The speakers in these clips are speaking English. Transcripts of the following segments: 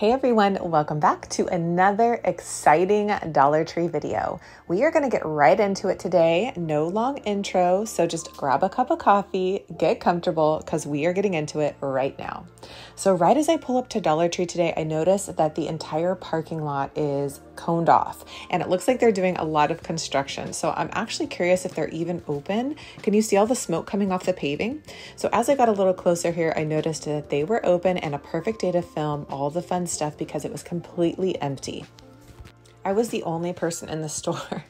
Hey everyone, welcome back to another exciting Dollar Tree video. We are gonna get right into it today, no long intro, so just grab a cup of coffee, get comfortable, because we are getting into it right now. So right as I pull up to Dollar Tree today, I notice that the entire parking lot is coned off, and it looks like they're doing a lot of construction. So I'm actually curious if they're even open. Can you see all the smoke coming off the paving? So as I got a little closer here, I noticed that they were open and a perfect day to film all the fun stuff because it was completely empty. I was the only person in the store.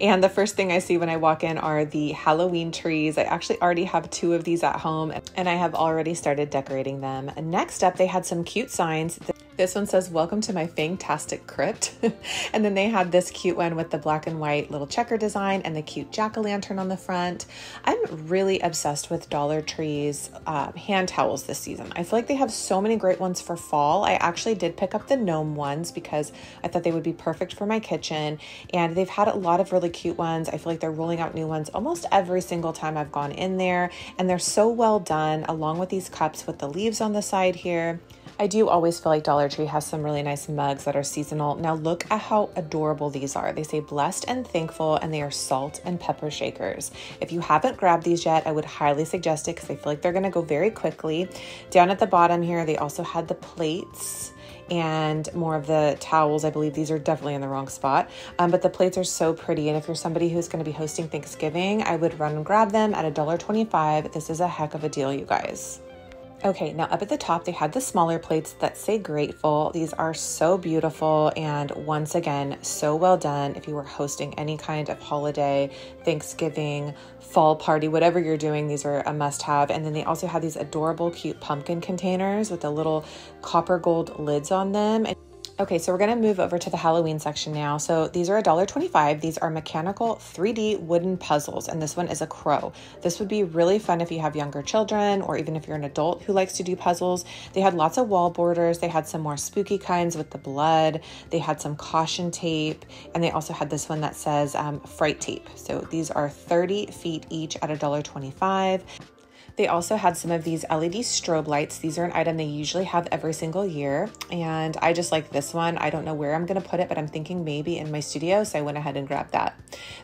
And the first thing I see when I walk in are the Halloween trees. I actually already have two of these at home and I have already started decorating them. Next up, they had some cute signs. This one says, "Welcome to my fantastic crypt." And then they had this cute one with the black and white little checker design and the cute jack-o'-lantern on the front. I'm really obsessed with Dollar Tree's hand towels this season. I feel like they have so many great ones for fall. I actually did pick up the gnome ones because I thought they would be perfect for my kitchen. And they've had a lot of really cute ones. I feel like they're rolling out new ones almost every single time I've gone in there. And they're so well done, along with these cups with the leaves on the side here. I do always feel like Dollar Tree has some really nice mugs that are seasonal. Now look at how adorable these are. They say blessed and thankful, and they are salt and pepper shakers. If you haven't grabbed these yet, I would highly suggest it because I feel like they're gonna go very quickly. Down at the bottom here, they also had the plates and more of the towels. I believe these are definitely in the wrong spot, but the plates are so pretty. And if you're somebody who's gonna be hosting Thanksgiving, I would run and grab them at $1.25. This is a heck of a deal, you guys. Okay, now up at the top, they had the smaller plates that say grateful. These are so beautiful and once again, so well done. If you were hosting any kind of holiday, Thanksgiving, fall party, whatever you're doing, these are a must-have. And then they also had these adorable, cute pumpkin containers with the little copper gold lids on them. Okay, so we're gonna move over to the Halloween section now. So these are $1.25. These are mechanical 3D wooden puzzles, and this one is a crow. This would be really fun if you have younger children or even if you're an adult who likes to do puzzles. They had lots of wall borders. They had some more spooky kinds with the blood. They had some caution tape, and they also had this one that says fright tape. So these are 30 feet each at $1.25. They also had some of these LED strobe lights. These are an item they usually have every single year. And I just like this one. I don't know where I'm gonna put it, but I'm thinking maybe in my studio. So I went ahead and grabbed that.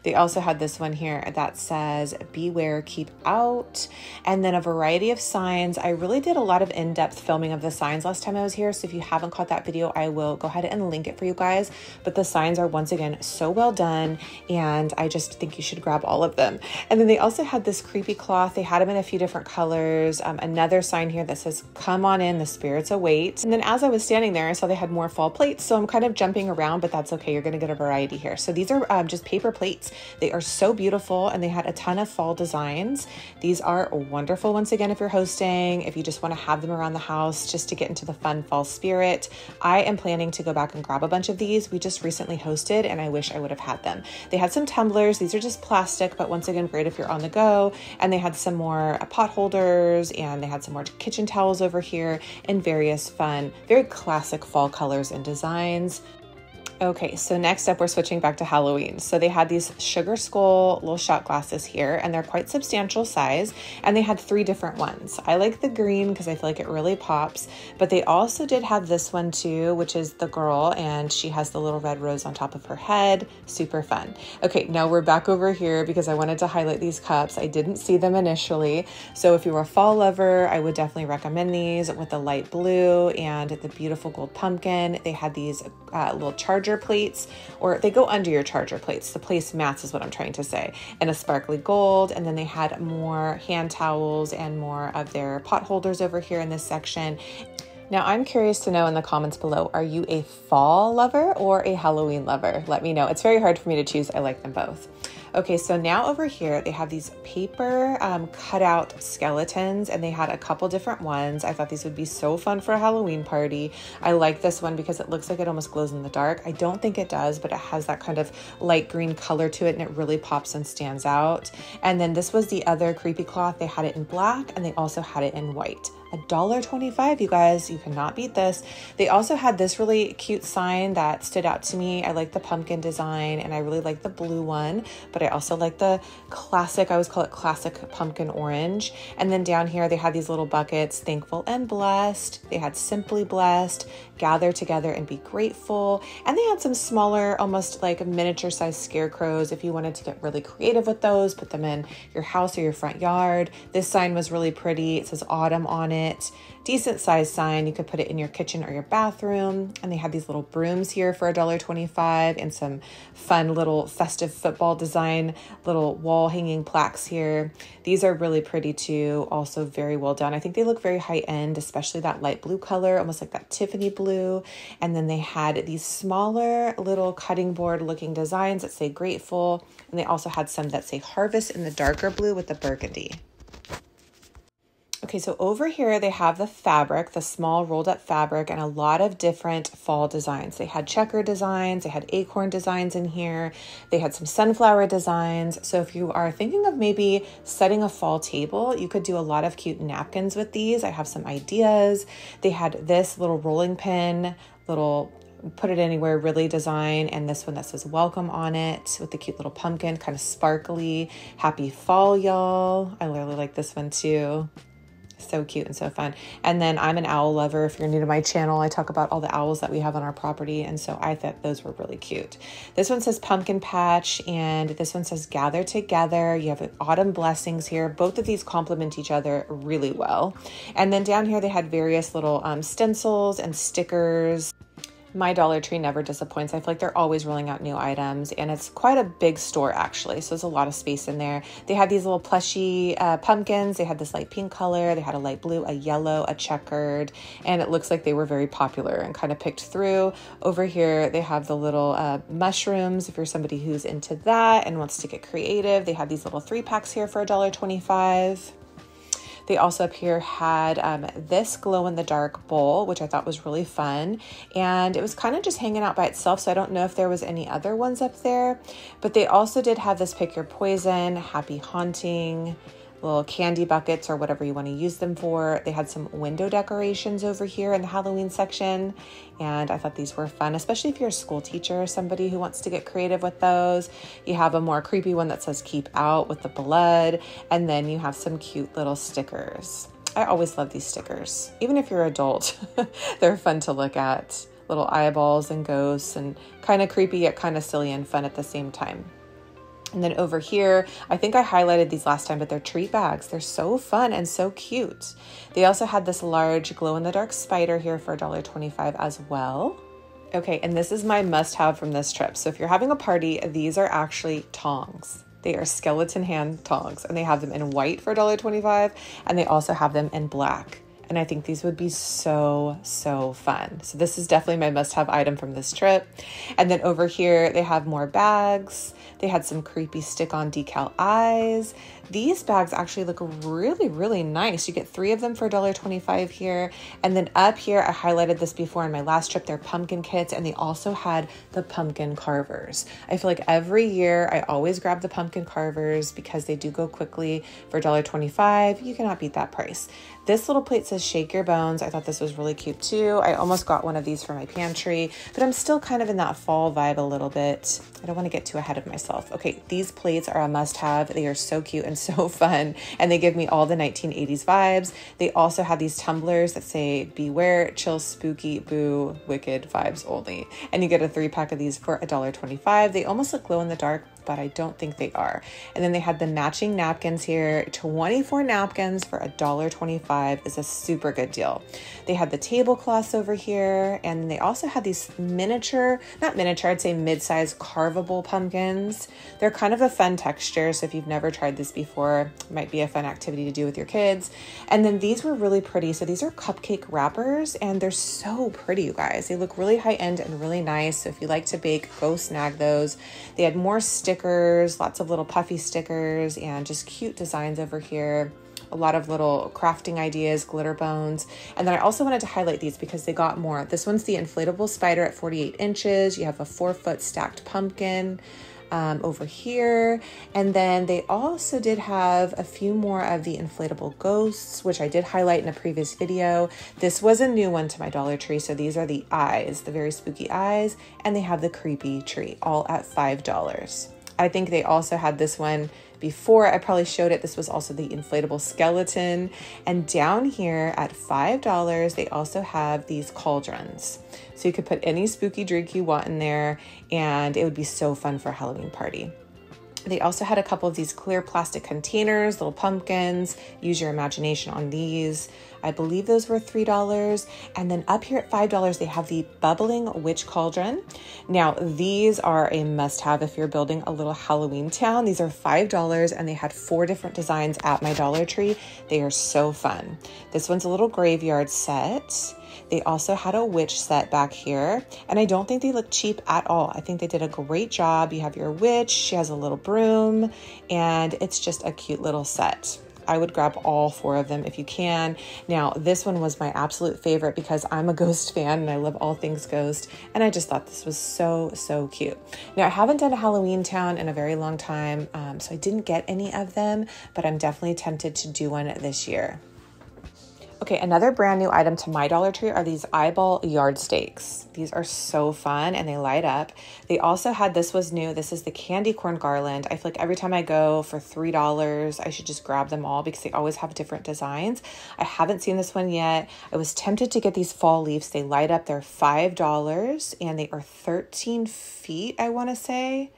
They also had this one here that says, "Beware, keep out." And then a variety of signs. I really did a lot of in-depth filming of the signs last time I was here. So if you haven't caught that video, I will go ahead and link it for you guys. But the signs are once again, so well done. And I just think you should grab all of them. And then they also had this creepy cloth. They had them in a few different colors. Another sign here that says, "Come on in, the spirits await." And then as I was standing there, I saw they had more fall plates. So I'm kind of jumping around, but that's okay. You're going to get a variety here. So these are just paper plates. They are so beautiful and they had a ton of fall designs. These are wonderful. Once again, if you're hosting, if you just want to have them around the house, just to get into the fun fall spirit, I am planning to go back and grab a bunch of these. We just recently hosted and I wish I would have had them. They had some tumblers. These are just plastic, but once again, great if you're on the go. And they had some more pot holders, and they had some more kitchen towels over here in various fun, very classic fall colors and designs. Okay, so next up, we're switching back to Halloween. So they had these sugar skull little shot glasses here, and they're quite substantial size, and they had three different ones. I like the green because I feel like it really pops, but they also did have this one too, which is the girl, and she has the little red rose on top of her head. Super fun. Okay, now we're back over here because I wanted to highlight these cups. I didn't see them initially. So if you were a fall lover, I would definitely recommend these with the light blue and the beautiful gold pumpkin. They had these little charger plates, or they go under your charger plates. The placemats is what I'm trying to say, and a sparkly gold. And then they had more hand towels and more of their pot holders over here in this section. Now I'm curious to know in the comments below, are you a fall lover or a Halloween lover? Let me know. It's very hard for me to choose. I like them both. Okay, so now over here, they have these paper cutout skeletons, and they had a couple different ones. I thought these would be so fun for a Halloween party. I like this one because it looks like it almost glows in the dark. I don't think it does, but it has that kind of light green color to it, and it really pops and stands out. And then this was the other creepy cloth. They had it in black, and they also had it in white. $1.25, you guys. You cannot beat this. They also had this really cute sign that stood out to me. I like the pumpkin design and I really like the blue one, but I also like the classic, I always call it classic pumpkin orange. And then down here, they had these little buckets, thankful and blessed. They had simply blessed, gather together and be grateful. And they had some smaller, almost like miniature sized scarecrows. If you wanted to get really creative with those, put them in your house or your front yard. This sign was really pretty. It says autumn on it. Decent sized sign. You could put it in your kitchen or your bathroom. And they had these little brooms here for $1.25 and some fun little festive football design, little wall hanging plaques here. These are really pretty too. Also very well done. I think they look very high end, especially that light blue color, almost like that Tiffany blue. And then they had these smaller little cutting board looking designs that say grateful. And they also had some that say harvest in the darker blue with the burgundy. Okay, so over here they have the fabric, the small rolled up fabric, and a lot of different fall designs. They had checker designs, they had acorn designs in here, they had some sunflower designs. So if you are thinking of maybe setting a fall table, you could do a lot of cute napkins with these. I have some ideas. They had this little rolling pin, little put it anywhere really design, and this one that says welcome on it with the cute little pumpkin, kind of sparkly. Happy fall, y'all. I really like this one too. So cute and so fun. And then I'm an owl lover. If you're new to my channel, I talk about all the owls that we have on our property. And so I thought those were really cute. This one says pumpkin patch and this one says gather together. You have autumn blessings here. Both of these complement each other really well. And then down here they had various little stencils and stickers. My Dollar Tree never disappoints. I feel like they're always rolling out new items and it's quite a big store actually. So there's a lot of space in there. They had these little plushy pumpkins. They had this light pink color. They had a light blue, a yellow, a checkered, and it looks like they were very popular and kind of picked through. Over here, they have the little mushrooms. If you're somebody who's into that and wants to get creative, they have these little 3-packs here for $1.25. They also up here had this glow-in-the-dark bowl, which I thought was really fun. And it was kind of just hanging out by itself, so I don't know if there was any other ones up there. But they also did have this pick your poison, happy haunting, little candy buckets or whatever you want to use them for. They had some window decorations over here in the Halloween section. And I thought these were fun, especially if you're a school teacher or somebody who wants to get creative with those. You have a more creepy one that says keep out with the blood. And then you have some cute little stickers. I always love these stickers. Even if you're an adult, they're fun to look at. Little eyeballs and ghosts and kind of creepy yet kind of silly and fun at the same time. And then over here, I think I highlighted these last time, but they're treat bags. They're so fun and so cute. They also had this large glow-in-the-dark spider here for $1.25 as well. Okay, and this is my must-have from this trip. So if you're having a party, these are actually tongs. They are skeleton hand tongs, and they have them in white for $1.25, and they also have them in black. And I think these would be so, so fun. So this is definitely my must-have item from this trip. And then over here, they have more bags. They had some creepy stick-on decal eyes. These bags actually look really, really nice. You get 3 of them for $1.25 here. And then up here, I highlighted this before in my last trip, they're pumpkin kits, and they also had the pumpkin carvers. I feel like every year, I always grab the pumpkin carvers because they do go quickly for $1.25. You cannot beat that price. This little plate says shake your bones. I thought this was really cute too. I almost got one of these for my pantry, but I'm still kind of in that fall vibe a little bit. I don't want to get too ahead of myself. Okay, these plates are a must-have. They are so cute and so fun, and they give me all the 1980s vibes. They also have these tumblers that say beware, chill, spooky, boo, wicked vibes only. And you get a 3-pack of these for $1.25. They almost look glow in the dark, but I don't think they are. And then they had the matching napkins here. 24 napkins for $1.25 is a super good deal. They had the tablecloths over here, and they also had these miniature, not miniature, I'd say mid-size carvable pumpkins. They're kind of a fun texture, so if you've never tried this before, it might be a fun activity to do with your kids. And then these were really pretty. So these are cupcake wrappers, and they're so pretty, you guys. They look really high-end and really nice, so if you like to bake, go snag those. They had more stickers, lots of little puffy stickers, and just cute designs over here. A lot of little crafting ideas, glitter bones. And then I also wanted to highlight these because they got more. This one's the inflatable spider at 48 inches. You have a 4-foot stacked pumpkin. over here. And then they also did have a few more of the inflatable ghosts, which I did highlight in a previous video. This was a new one to my Dollar Tree. So these are the eyes, the very spooky eyes, and they have the creepy tree, all at $5. I think they also had this one before. I probably showed it. This was also the inflatable skeleton. And down here at $5, they also have these cauldrons. So you could put any spooky drink you want in there, and it would be so fun for a Halloween party. They also had a couple of these clear plastic containers, little pumpkins. Use your imagination on these. I believe those were $3. And then up here at $5, they have the bubbling witch cauldron. Now, these are a must-have if you're building a little Halloween town. These are $5, and they had 4 different designs at my Dollar Tree. They are so fun. This one's a little graveyard set. They also had a witch set back here, and I don't think they look cheap at all. I think they did a great job. You have your witch, she has a little broom, and it's just a cute little set. I would grab all 4 of them if you can. Now, this one was my absolute favorite because I'm a ghost fan and I love all things ghost, and I just thought this was so cute. Now, I haven't done a Halloween town in a very long time, so I didn't get any of them, but I'm definitely tempted to do one this year. Okay, another brand new item to my Dollar Tree are these eyeball yardsticks. These are so fun and they light up. They also had, this was new, this is the candy corn garland. I feel like every time I go for $3, I should just grab them all because they always have different designs. I haven't seen this one yet. I was tempted to get these fall leaves. They light up, they're $5 and they are 13 feet, I wanna say.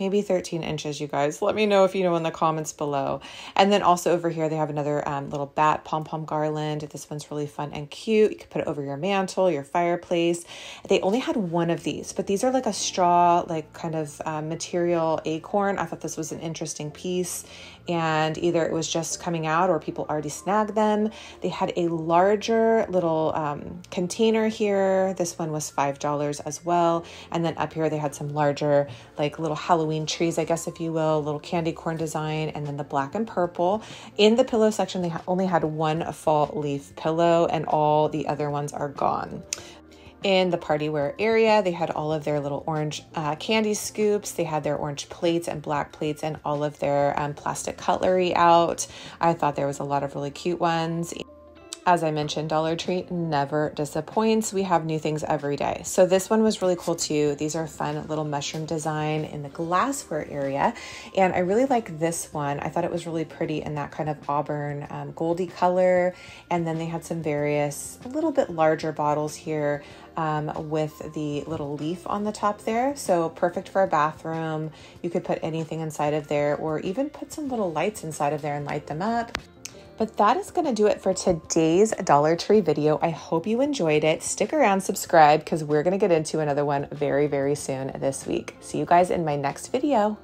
Maybe 13 inches, you guys. Let me know if you know in the comments below. And then also over here, they have another little bat pom-pom garland. This one's really fun and cute. You could put it over your mantle, your fireplace. They only had one of these, but these are like a straw, like kind of material acorn. I thought this was an interesting piece. And either it was just coming out or people already snagged them. They had a larger little container here. This one was $5 as well. And then up here, they had some larger, like little Halloween trees, I guess, if you will, little candy corn design, and then the black and purple. In the pillow section, they only had one fall leaf pillow, and all the other ones are gone. In the party wear area, they had all of their little orange candy scoops. They had their orange plates and black plates and all of their plastic cutlery out. I thought there was a lot of really cute ones. As I mentioned, Dollar Tree never disappoints. We have new things every day. So this one was really cool too. These are fun little mushroom design in the glassware area. And I really like this one. I thought it was really pretty in that kind of auburn goldy color. And then they had some various a little bit larger bottles here with the little leaf on the top there. So perfect for a bathroom. You could put anything inside of there or even put some little lights inside of there and light them up. But that is going to do it for today's Dollar Tree video. I hope you enjoyed it. Stick around, subscribe, because we're going to get into another one very, very soon this week. See you guys in my next video.